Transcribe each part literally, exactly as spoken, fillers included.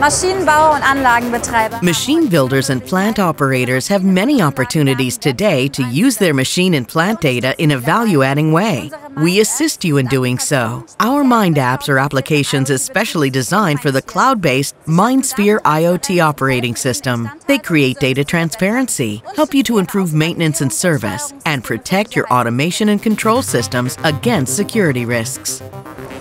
Machine builders and plant operators have many opportunities today to use their machine and plant data in a value-adding way. We assist you in doing so. Our MindApps are applications especially designed for the cloud-based MindSphere I O T operating system. They create data transparency, help you to improve maintenance and service, and protect your automation and control systems against security risks.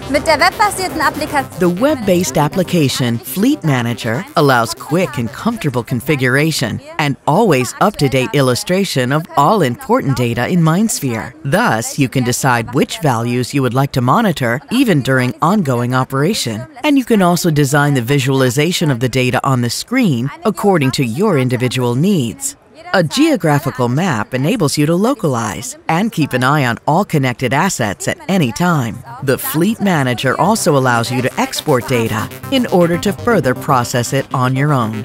The web-based application Fleet Manager allows quick and comfortable configuration and always up-to-date illustration of all important data in MindSphere. Thus, you can decide which values you would like to monitor even during ongoing operation. And you can also design the visualization of the data on the screen according to your individual needs. A geographical map enables you to localize and keep an eye on all connected assets at any time. The Fleet Manager also allows you to export data in order to further process it on your own.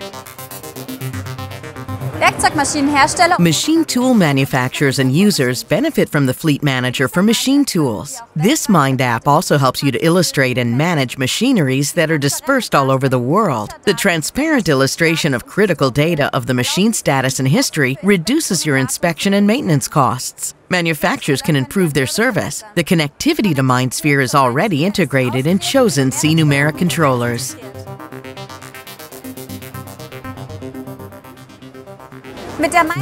Machine tool manufacturers and users benefit from the Fleet Manager for machine tools. This MindApp also helps you to illustrate and manage machineries that are dispersed all over the world. The transparent illustration of critical data of the machine status and history reduces your inspection and maintenance costs. Manufacturers can improve their service. The connectivity to MindSphere is already integrated in chosen C numeric controllers.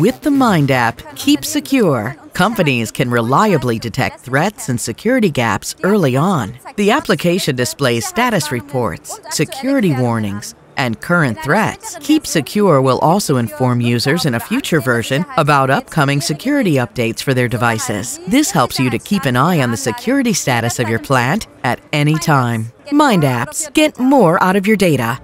With the MindApp Keep Secure, companies can reliably detect threats and security gaps early on. The application displays status reports, security warnings, and current threats. Keep Secure will also inform users in a future version about upcoming security updates for their devices. This helps you to keep an eye on the security status of your plant at any time. MindApps, get more out of your data.